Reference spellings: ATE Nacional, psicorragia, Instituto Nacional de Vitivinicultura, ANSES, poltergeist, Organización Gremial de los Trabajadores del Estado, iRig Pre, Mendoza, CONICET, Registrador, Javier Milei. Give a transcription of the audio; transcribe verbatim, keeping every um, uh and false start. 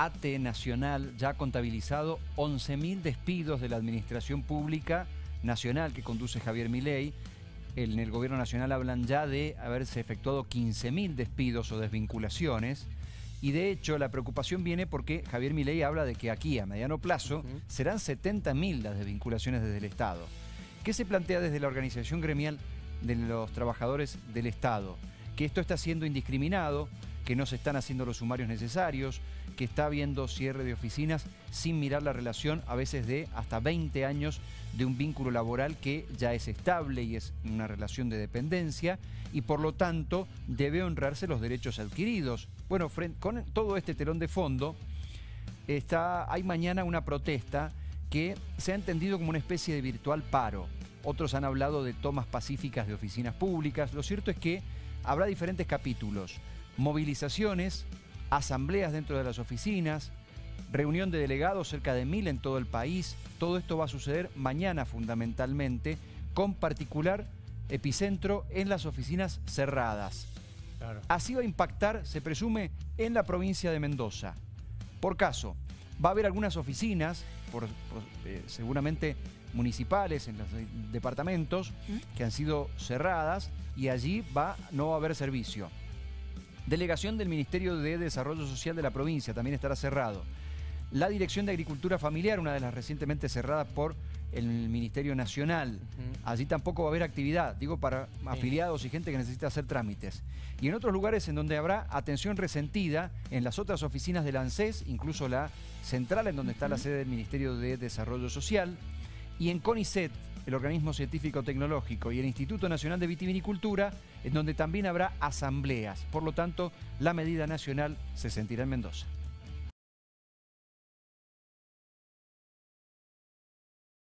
A T E Nacional ya ha contabilizado once mil despidos de la Administración Pública Nacional que conduce Javier Milei. En el Gobierno Nacional hablan ya de haberse efectuado quince mil despidos o desvinculaciones. Y de hecho la preocupación viene porque Javier Milei habla de que aquí a mediano plazo uh-huh. serán setenta mil las desvinculaciones desde el Estado. ¿Qué se plantea desde la Organización Gremial de los Trabajadores del Estado? Que esto está siendo indiscriminado, que no se están haciendo los sumarios necesarios, que está habiendo cierre de oficinas sin mirar la relación a veces de hasta veinte años de un vínculo laboral que ya es estable y es una relación de dependencia y por lo tanto debe honrarse los derechos adquiridos. Bueno, frente, con todo este telón de fondo está, hay mañana una protesta que se ha entendido como una especie de virtual paro. Otros han hablado de tomas pacíficas de oficinas públicas. Lo cierto es que habrá diferentes capítulos, movilizaciones, asambleas dentro de las oficinas, reunión de delegados, cerca de mil en todo el país. Todo esto va a suceder mañana fundamentalmente, con particular epicentro en las oficinas cerradas. Claro. Así va a impactar, se presume, en la provincia de Mendoza. Por caso, va a haber algunas oficinas, por, por, eh, seguramente municipales, en los departamentos, que han sido cerradas y allí va, no va a haber servicio. Delegación del Ministerio de Desarrollo Social de la provincia también estará cerrado. La Dirección de Agricultura Familiar, una de las recientemente cerradas por el Ministerio Nacional. Allí tampoco va a haber actividad, digo, para afiliados y gente que necesita hacer trámites. Y en otros lugares en donde habrá atención resentida, en las otras oficinas del ANSES, incluso la central en donde está la sede del Ministerio de Desarrollo Social, y en CONICET, el Organismo Científico Tecnológico, y el Instituto Nacional de Vitivinicultura, en donde también habrá asambleas. Por lo tanto, la medida nacional se sentirá en Mendoza.